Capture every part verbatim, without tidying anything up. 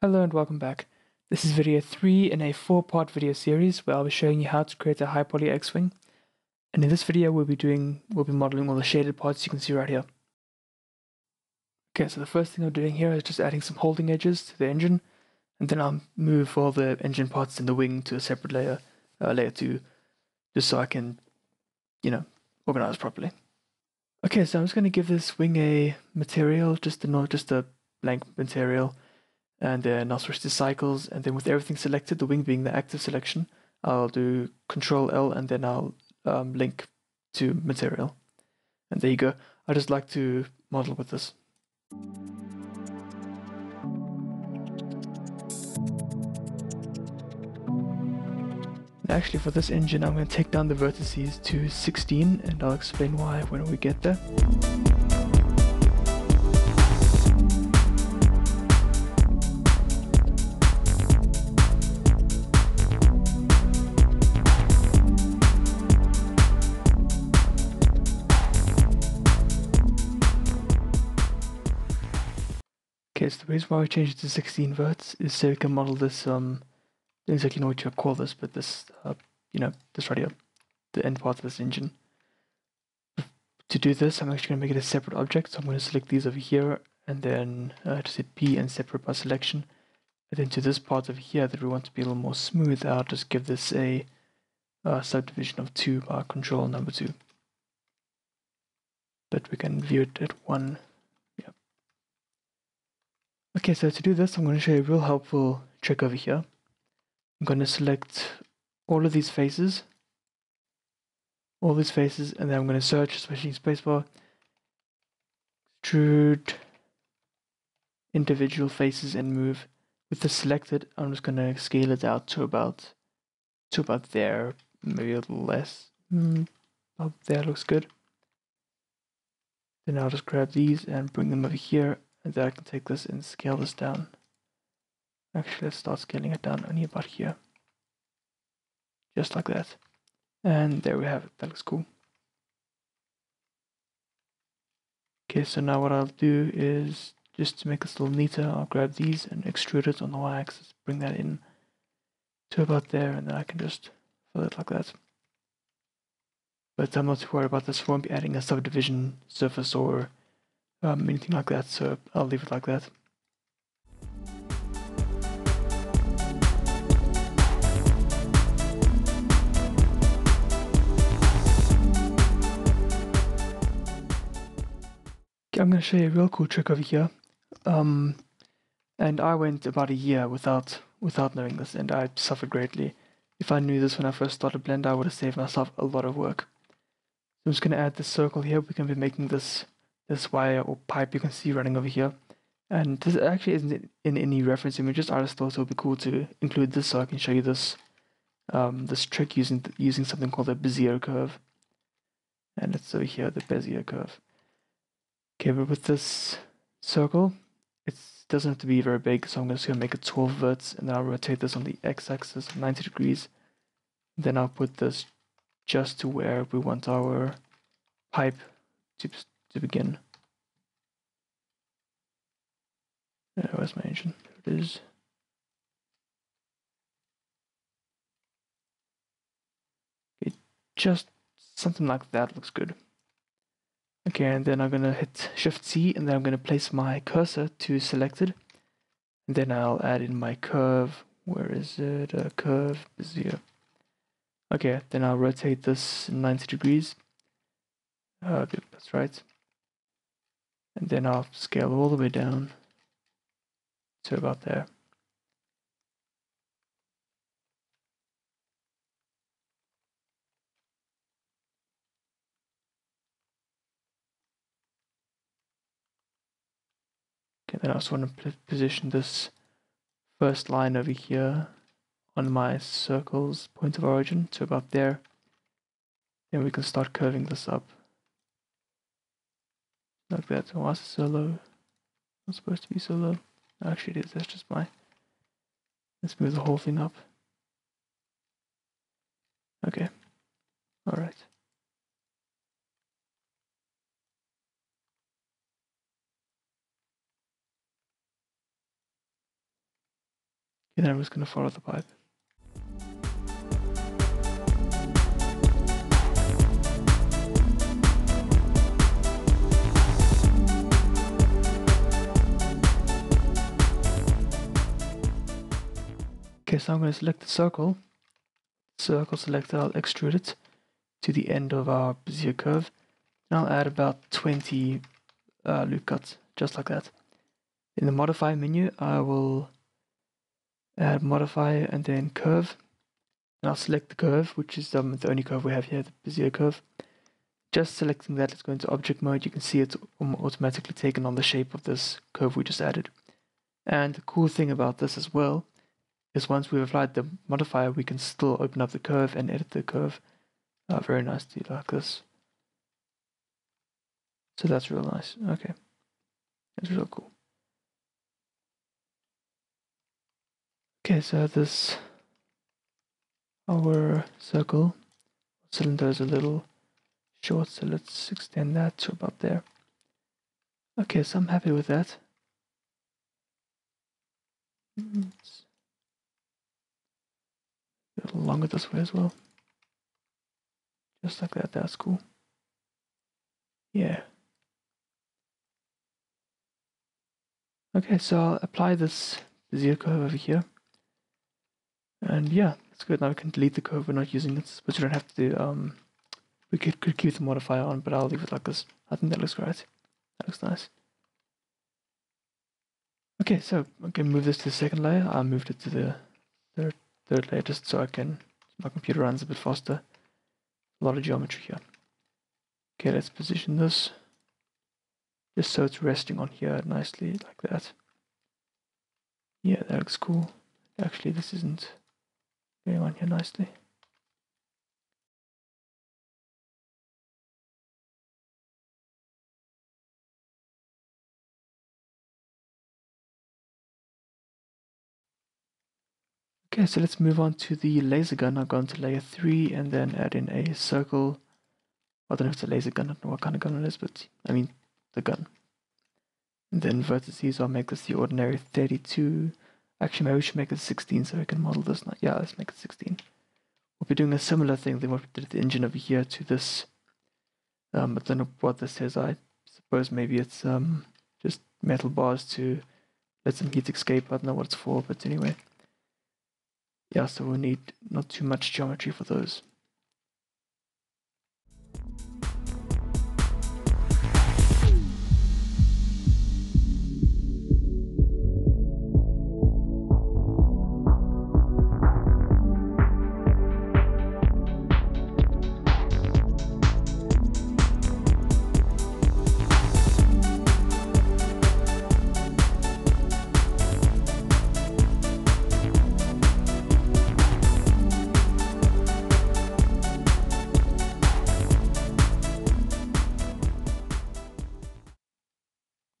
Hello and welcome back. This is video three in a four-part video series where I'll be showing you how to create a high-poly X-Wing. And in this video we'll be doing we'll be modeling all the shaded parts you can see right here. Okay, so the first thing I'm doing here is just adding some holding edges to the engine, and then I'll move all the engine parts in the wing to a separate layer, uh, layer two, just so I can, you know, organize properly. Okay, so I'm just going to give this wing a material, just a just a blank material. And then I'll switch to cycles, and then with everything selected, the wing being the active selection, I'll do Control L, and then I'll um, link to material. And there you go. I just like to model with this. And actually for this engine, I'm going to take down the vertices to sixteen, and I'll explain why when we get there. Okay, so the reason why we changed it to sixteen verts is so we can model this, um, I don't exactly know what you call this, but this, uh, you know, this right here, the end part of this engine. To do this, I'm actually going to make it a separate object, so I'm going to select these over here, and then uh, just hit P and separate by selection. And then to this part over here that we want to be a little more smooth, I'll just give this a uh, subdivision of two by control number two. But we can view it at one. Okay, so to do this, I'm going to show you a real helpful trick over here. I'm going to select all of these faces, all these faces, and then I'm going to search, switching spacebar, extrude individual faces and move. With this selected, I'm just going to scale it out to about to about there, maybe a little less. Mm, up there looks good. Then I'll just grab these and bring them over here. And then I can take this and scale this down. Actually, let's start scaling it down only about here. Just like that. And there we have it. That looks cool. Okay, so now what I'll do is, just to make this a little neater, I'll grab these and extrude it on the y-axis. Bring that in to about there, and then I can just fill it like that. But I'm not too worried about this. I won't be adding a subdivision surface or Um, anything like that, so I'll leave it like that. Okay, I'm going to show you a real cool trick over here. Um, and I went about a year without without knowing this, and I suffered greatly. If I knew this when I first started Blender, I would have saved myself a lot of work. So I'm just going to add this circle here. We can be making this this wire or pipe you can see running over here, and this actually isn't in any reference images. I just thought it would be cool to include this so I can show you this um, this trick using th using something called the Bézier curve, and it's over here, the Bézier curve. Okay, but with this circle, it doesn't have to be very big, so I'm just gonna make it twelve verts, and then I'll rotate this on the x-axis ninety degrees. Then I'll put this just to where we want our pipe to to begin. Uh, where's my engine? There it is. Okay, just something like that looks good. Okay, and then I'm gonna hit Shift C, and then I'm gonna place my cursor to selected, and then I'll add in my curve. Where is it? Uh, curve zero. Okay, then I'll rotate this ninety degrees. Uh, yep, that's right. And then I'll scale all the way down to about there. Okay, then I also want to position this first line over here on my circle's point of origin to about there. Then we can start curving this up. Like that. Why is it so low? Not supposed to be so low. Actually, it is. That's just my. Let's move the whole thing up. Okay. All right. and then I'm just going to follow the path. Okay, so I'm going to select the circle, circle selected, I'll extrude it to the end of our Bézier curve, and I'll add about twenty uh, loop cuts, just like that. In the modify menu, I will add modify and then curve, and I'll select the curve, which is um, the only curve we have here, the Bézier curve. Just selecting that, let's go into object mode. You can see it's automatically taken on the shape of this curve we just added. And the cool thing about this as well, because once we've applied the modifier, we can still open up the curve and edit the curve uh, very nicely like this. So that's real nice. Okay, that's real cool. Okay, so this, our circle cylinder is a little short, so let's extend that to about there. Okay, so I'm happy with that. It's a little longer this way as well, just like that. That's cool. Yeah. Okay, so I'll apply this Bézier curve over here, and yeah, that's good. Now we can delete the curve. We're not using it, but you don't have to. Um, we could, could keep the modifier on, but I'll leave it like this. I think that looks great. That looks nice. Okay, so I can move this to the second layer. I moved it to the third. Third layer, just so I can, my computer runs a bit faster. A lot of geometry here. Okay, let's position this just so it's resting on here nicely, like that. Yeah, that looks cool. Actually, this isn't going on here nicely. Okay, so let's move on to the laser gun. I'll go into layer three and then add in a circle. I don't know if it's a laser gun, I don't know what kind of gun it is, but I mean the gun. And then vertices, I'll make this the ordinary thirty-two. Actually, maybe we should make it sixteen so we can model this. Yeah, let's make it sixteen. We'll be doing a similar thing than what we did at the engine over here to this. Um, I don't know what this is. I suppose maybe it's um, just metal bars to let some heat escape. I don't know what it's for, but anyway. Yeah, so we'll need not too much geometry for those.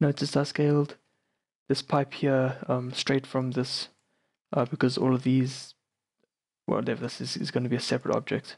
Notice I scaled this pipe here um, straight from this uh, because all of these, whatever this is, is going to be a separate object.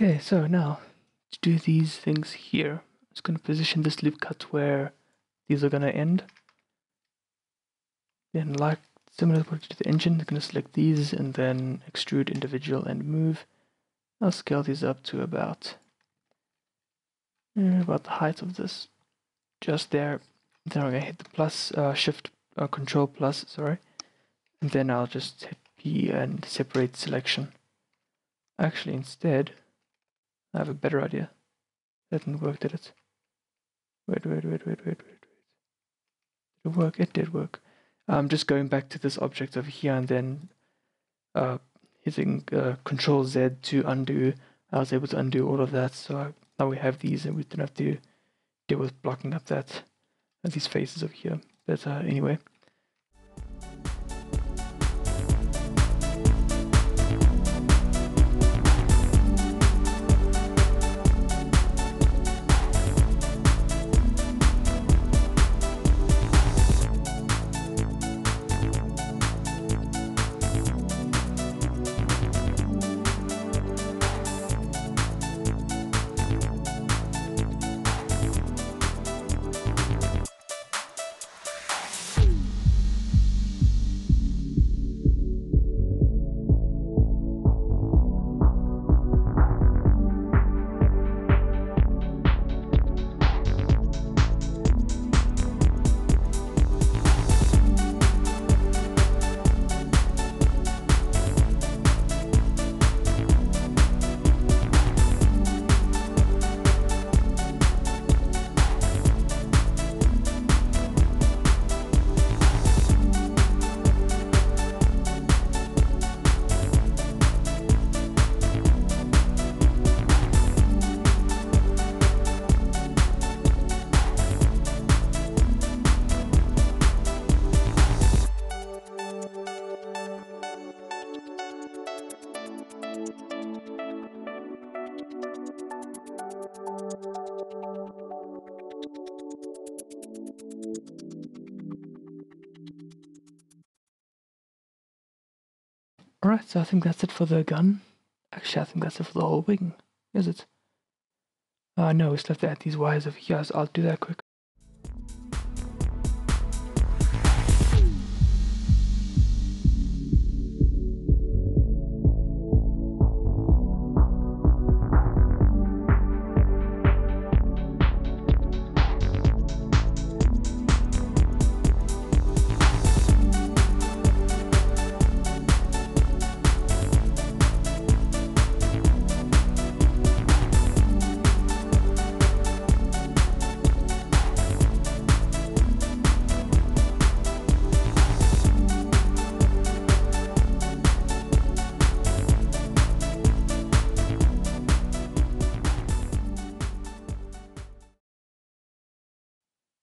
Okay, so now to do these things here, I'm just going to position this loop cut where these are going to end. Then, like similar to the engine, I'm going to select these and then extrude individual and move. I'll scale these up to about uh, about the height of this, just there. Then I'm going to hit the plus uh, shift uh, control plus, sorry, and then I'll just hit P and separate selection. Actually, instead, I have a better idea. That didn't work, did it? Wait, wait, wait, wait, wait, wait, wait. Did it work? It did work. I'm um, just going back to this object over here and then uh, using uh, Control Z to undo, I was able to undo all of that. So now we have these, and we don't have to deal with blocking up that and these faces over here. But uh, anyway. Alright, so I think that's it for the gun. Actually, I think that's it for the whole wing, is it? Uh, no, we still have to add these wires over here, so I'll do that quick.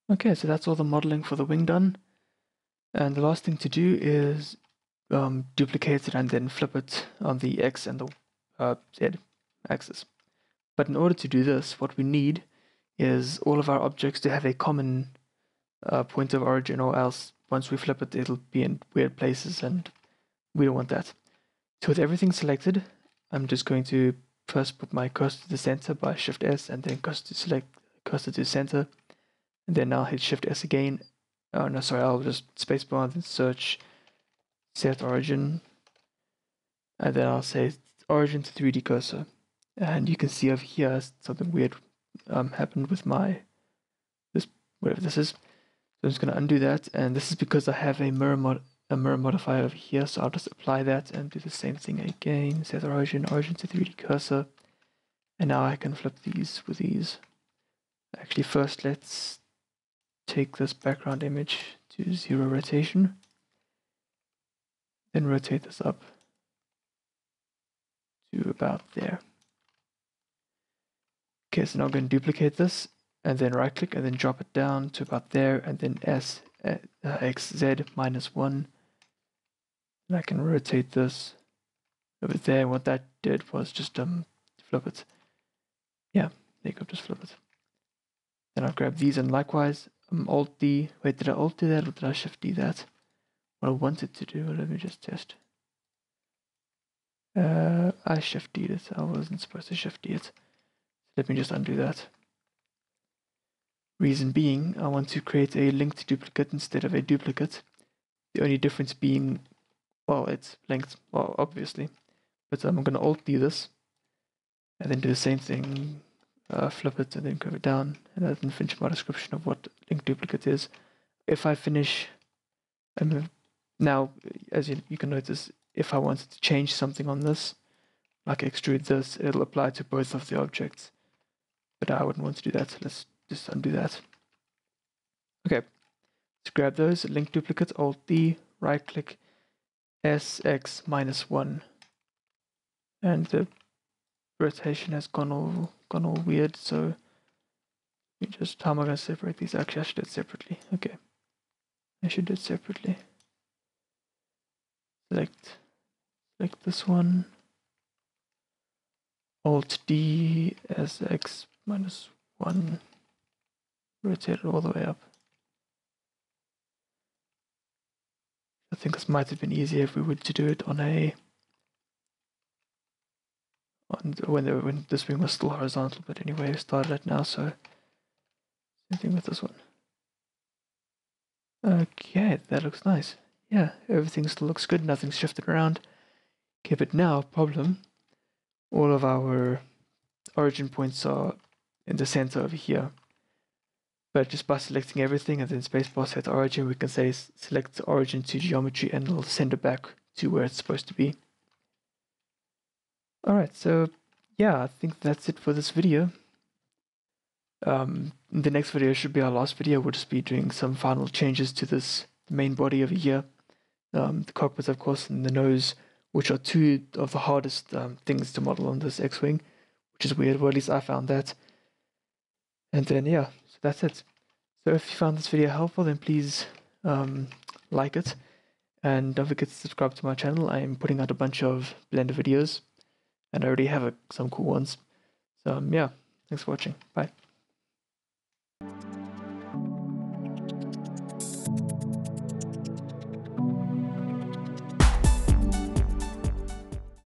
Okay, so that's all the modeling for the wing done, and the last thing to do is um, duplicate it and then flip it on the X and the uh, Z axis. But in order to do this, what we need is all of our objects to have a common uh, point of origin, or else once we flip it, it'll be in weird places, and we don't want that. So with everything selected, I'm just going to first put my cursor to the center by Shift S, and then cursor to select cursor to center. And then I'll hit Shift S again. Oh no, sorry, I'll just spacebar and then search set origin. And then I'll say origin to three D cursor. And you can see over here something weird um, happened with my, this whatever this is. So I'm just going to undo that. And this is because I have a mirror, mod a mirror modifier over here. So I'll just apply that and do the same thing again. Set origin, origin to three D cursor. And now I can flip these with these. Actually, first let's take this background image to zero rotation, then rotate this up to about there. Okay, so now I'm going to duplicate this and then right click and then drop it down to about there, and then S, uh, X Z minus one. And I can rotate this over there. What that did was just um flip it. Yeah, there you go, just flip it. Then I'll grab these, and likewise, um, Alt D. Wait, did I Alt do that, or did I Shift D that? What I wanted to do, let me just test. Uh, I Shift D it. I wasn't supposed to Shift D it. Let me just undo that. Reason being, I want to create a linked duplicate instead of a duplicate. The only difference being, well, it's linked, well, obviously. But I'm going to Alt D this, and then do the same thing. Uh, flip it and then curve it down, and I didn't finish my description of what link duplicate is. If I finish, I mean, now as you, you can notice, if I wanted to change something on this, like extrude this, it'll apply to both of the objects, but I wouldn't want to do that, so let's just undo that. Okay, let's grab those, link duplicate, Alt D, right click, sx minus one, and the rotation has gone all gone all weird. So you just how am I going to separate these? Actually, I should do it separately. Okay, I should do it separately. Select select this one. Alt D sx minus one. Rotate it all the way up. I think this might have been easier if we were to do it on a on when the, when this wing was still horizontal, but anyway we started it now, so same thing with this one. Okay, that looks nice. Yeah, everything still looks good, nothing's shifted around. Okay, but now problem, all of our origin points are in the center over here. But just by selecting everything and then spacebar set origin, we can say select origin to geometry and it'll send it back to where it's supposed to be. Alright, so yeah, I think that's it for this video. Um, the next video should be our last video. We'll just be doing some final changes to this main body over here. Um, the cockpit, of course, and the nose, which are two of the hardest um, things to model on this X-Wing, which is weird, well at least I found that. And then yeah. That's it. So if you found this video helpful, then please um, like it, and don't forget to subscribe to my channel. I'm putting out a bunch of Blender videos, and I already have a, some cool ones. So um, yeah, thanks for watching. Bye.